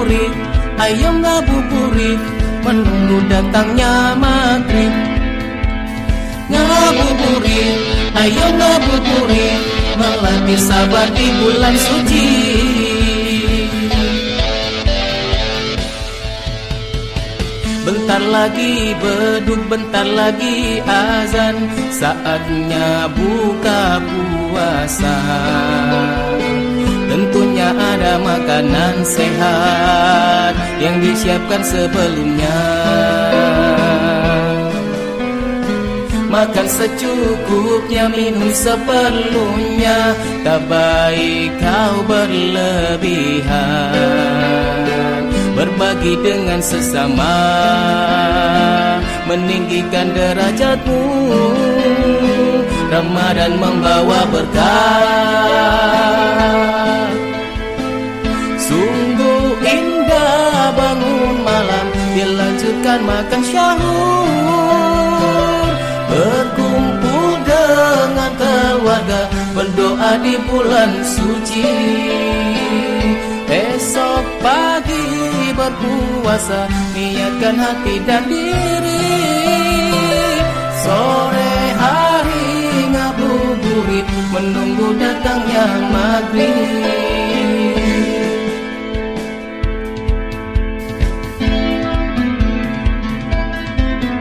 Ngabuburit, ayam Ngabuburit, menunggu datangnya maghrib. Ngabuburit, ayam Ngabuburit, melatih sabar di bulan suci. Bentar lagi beduk, bentar lagi azan, saatnya buka puasa. Tentunya ada makanan sehat yang disiapkan sebelumnya. Makan secukupnya, minum seperlunya, tak baik kau berlebihan. Berbagi dengan sesama, meninggikan derajatmu. Ramadan membawa berkah. Sungguh indah bangun malam, dilanjutkan makan syahur. Berkumpul dengan keluarga, berdoa di bulan suci. Besok pagi berpuasa, niatkan hati dan diri. Sore hari Ngabuburit, menunggu datangnya maghrib. Ngabuburit,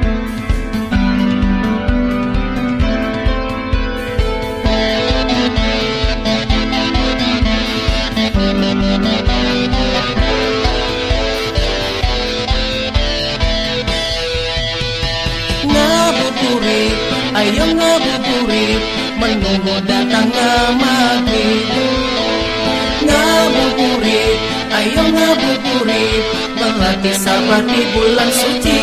ayo Ngabuburit, menunggu datangnya maghrib. Ngabuburit, ayo Ngabuburit, melatih sabar di bulan suci.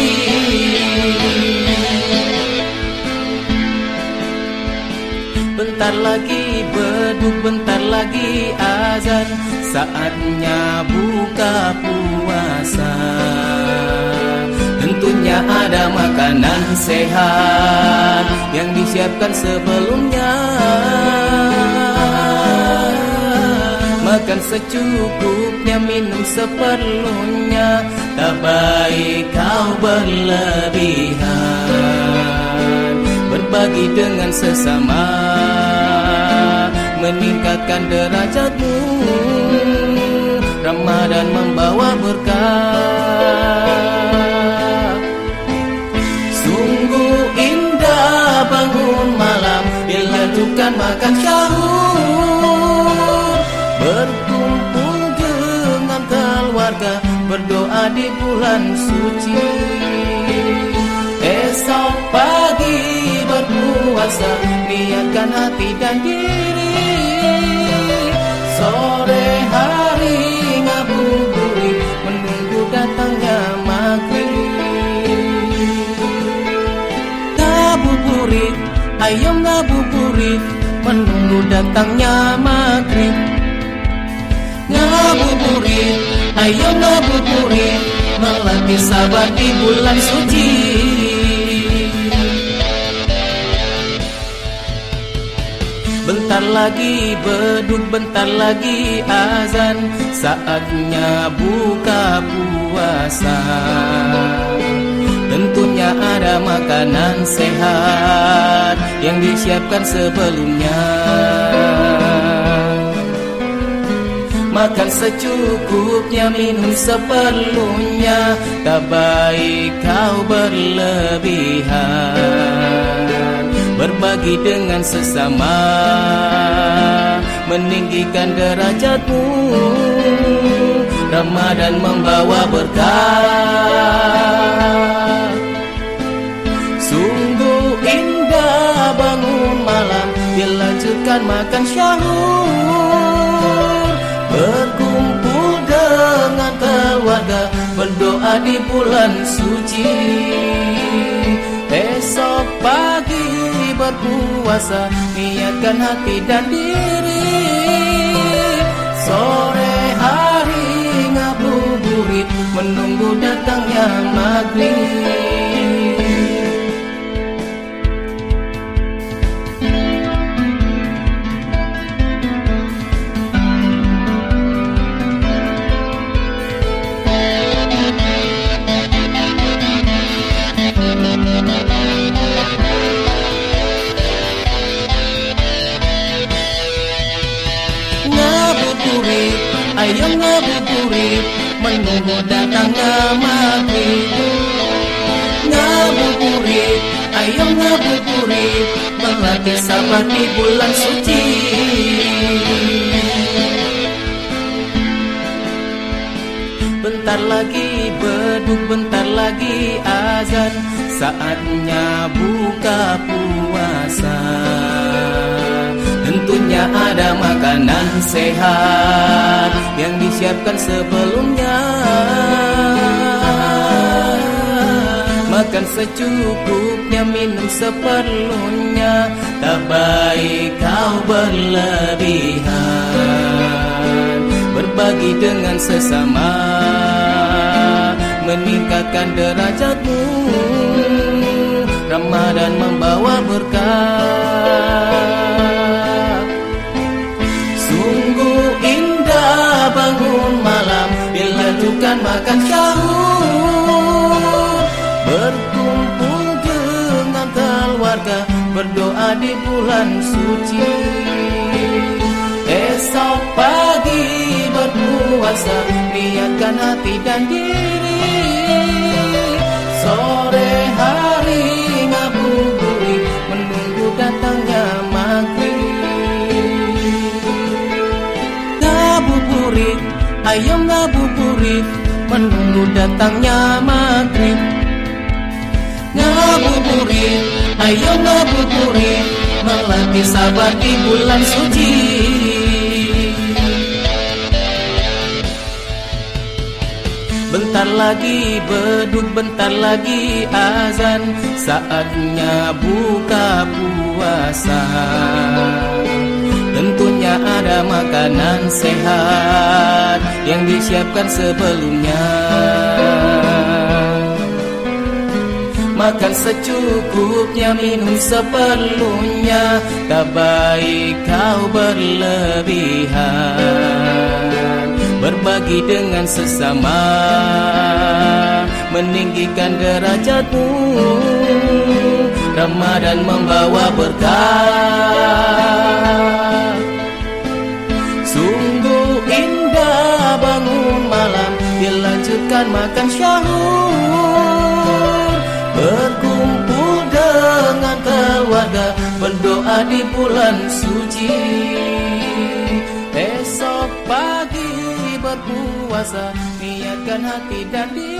Bentar lagi beduk, bentar lagi azan, saatnya buka puasa. Tentunya ada makanan sehat yang disiapkan sebelumnya. Makan secukupnya, minum seperlunya, tak baik kau berlebihan. Berbagi dengan sesama, meningkatkan derajatmu. Ramadan membawa berkah. Sungguh indah bangun malam, dilanjutkan makan sahur. Berkumpul dengan keluarga, berdoa di bulan suci. Esok pagi berpuasa, niatkan hati dan diri. Sore hari Ngabuburit, menunggu datangnya maghrib. Ngabuburit, ayo Ngabuburit, menunggu datangnya maghrib. Ngabuburit, ayo Ngabuburit, melatih sabar di bulan suci. Bentar lagi beduk, bentar lagi azan, saatnya buka puasa. Tentunya ada makanan sehat yang disiapkan sebelumnya. Makan secukupnya, minum seperlunya, tak baik kau berlebihan. Berbagi dengan sesama, meninggikan derajatmu. Ramadan membawa berkah. Sungguh indah bangun malam, dilanjutkan makan syahur. Berkumpul dengan keluarga, berdoa di bulan suci. Esok pagi berpuasa, niatkan hati dan diri. Sore hari Ngabuburit, menunggu datangnya maghrib. ngabuburit, ayo ngabuburit, menunggu datangnya maghrib. Ngabuburit, ayo ngabuburit, melati sabar di bulan suci. Bentar lagi beduk, bentar lagi azan, saatnya buka puasa. Tentunya ada makanan sehat yang disiapkan sebelumnya. Makan secukupnya, minum seperlunya, tak baik kau berlebihan. Berbagi dengan sesama meningkatkan derajatmu. Ramadan membawa berkah. Sungguh indah bangun malam bila tukang makan sahur, berkumpul dengan keluarga, berdoa di bulan suci. Esok pagi berpuasa, niatkan hati dan diri. Sore hari ngabuburit, menunggu datangnya maghrib. Ngabuburit, ayo ngabuburit, menunggu datangnya maghrib. Ngabuburit, ayo ngabuburit, melatih sabar di bulan suci. Bentar lagi beduk, bentar lagi azan, saatnya buka puasa. Tentunya ada makanan sehat yang disiapkan sebelumnya. Makan secukupnya, minum seperlunya, tak baik kau berlebihan. Berbagi dengan sesama meninggikan derajatmu. Ramadan membawa berkah. Sungguh indah bangun malam dilanjutkan makan sahur, berkumpul dengan keluarga, berdoa di bulan suci. Esok pagi berpuasa, niatkan hati dan diri.